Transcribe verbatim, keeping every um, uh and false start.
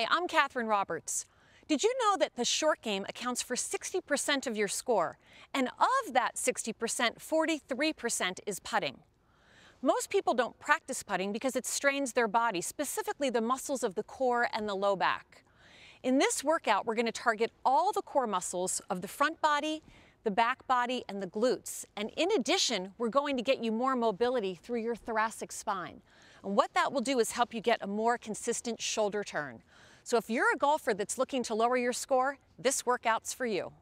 Hi, I'm Katherine Roberts. Did you know that the short game accounts for sixty percent of your score? And of that sixty percent, forty-three percent is putting. Most people don't practice putting because it strains their body, specifically the muscles of the core and the low back. In this workout, we're going to target all the core muscles of the front body, the back body, and the glutes. And in addition, we're going to get you more mobility through your thoracic spine. And what that will do is help you get a more consistent shoulder turn. So if you're a golfer that's looking to lower your score, this workout's for you.